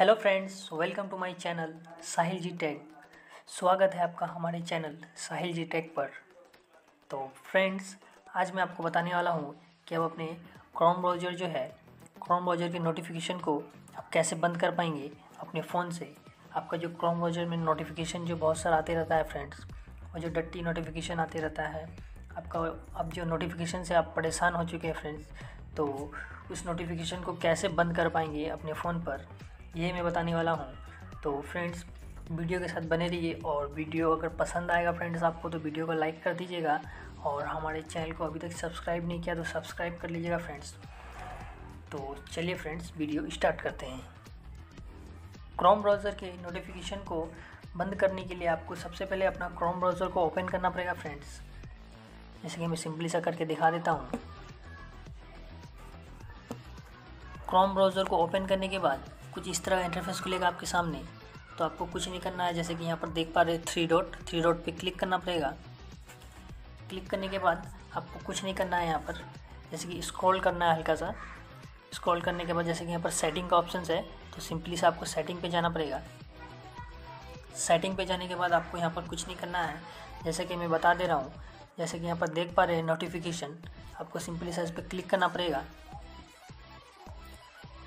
Hello friends, welcome to my channel Sahil G take. स्वागत है आपका हमारे चैनल साहिल जी टेक पर। तो फ्रेंड्स, आज मैं आपको बताने वाला हूँ कि आप अपने क्रोम ब्राउज़र जो है, क्रोम ब्राउज़र के नोटिफिकेशन को आप कैसे बंद कर पाएंगे अपने फ़ोन से। आपका जो क्रोम ब्राउज़र में नोटिफिकेशन जो बहुत सारा आते रहता है फ्रेंड्स, और जो डट्टी नोटिफिकेशन आते रहता है आपका, अब जो नोटिफिकेशन से आप परेशान हो चुके हैं फ्रेंड्स, तो उस नोटिफिकेशन को कैसे बंद कर पाएंगे अपने फ़ोन पर, ये मैं बताने वाला हूँ। तो फ्रेंड्स, वीडियो के साथ बने रहिए, और वीडियो अगर पसंद आएगा फ्रेंड्स आपको तो वीडियो को लाइक कर दीजिएगा, और हमारे चैनल को अभी तक सब्सक्राइब नहीं किया तो सब्सक्राइब कर लीजिएगा फ्रेंड्स। तो चलिए फ्रेंड्स, वीडियो स्टार्ट करते हैं। क्रोम ब्राउज़र के नोटिफिकेशन को बंद करने के लिए आपको सबसे पहले अपना क्रोम ब्राउज़र को ओपन करना पड़ेगा फ्रेंड्स, जैसे कि मैं सिंपली सा करके दिखा देता हूँ। क्रोम ब्राउज़र को ओपन करने के बाद कुछ इस तरह का इंटरफेस खुलेगा आपके सामने। तो आपको कुछ नहीं करना है, जैसे कि यहाँ पर देख पा रहे थ्री डॉट पे क्लिक करना पड़ेगा। क्लिक करने के बाद आपको कुछ नहीं करना है, यहाँ पर जैसे कि स्क्रॉल करना है हल्का सा। स्क्रॉल करने के बाद जैसे कि यहाँ पर सेटिंग का ऑप्शन है, तो सिंपली से आपको सेटिंग पे जाना पड़ेगा। सेटिंग पे जाने के बाद आपको यहाँ पर कुछ नहीं करना है, जैसे कि मैं बता दे रहा हूँ। जैसे कि यहाँ पर देख पा रहे हैं नोटिफिकेशन, आपको सिंपली से इस पर क्लिक करना पड़ेगा।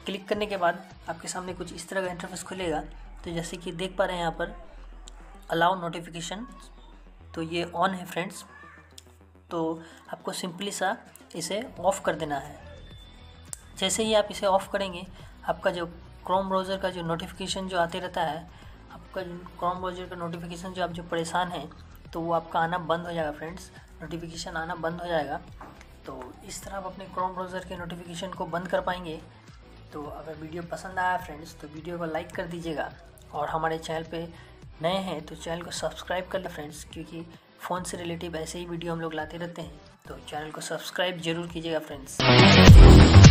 क्लिक करने के बाद आपके सामने कुछ इस तरह का इंटरफेस खुलेगा। तो जैसे कि देख पा रहे हैं यहाँ पर अलाउ नोटिफिकेशन, तो ये ऑन है फ्रेंड्स। तो आपको सिंपली सा इसे ऑफ़ कर देना है। जैसे ही आप इसे ऑफ़ करेंगे, आपका जो क्रोम ब्राउज़र का जो नोटिफिकेशन जो आते रहता है, आपका क्रोम ब्राउज़र का नोटिफिकेशन जो आप जो परेशान हैं, तो वो आपका आना बंद हो जाएगा फ्रेंड्स, नोटिफिकेशन आना बंद हो जाएगा। तो इस तरह आप अपने क्रोम ब्राउज़र के नोटिफिकेशन को बंद कर पाएंगे। तो अगर वीडियो पसंद आया फ्रेंड्स तो वीडियो को लाइक कर दीजिएगा, और हमारे चैनल पे नए हैं तो चैनल को सब्सक्राइब कर लें फ्रेंड्स, क्योंकि फ़ोन से रिलेटिव ऐसे ही वीडियो हम लोग लाते रहते हैं। तो चैनल को सब्सक्राइब ज़रूर कीजिएगा फ्रेंड्स।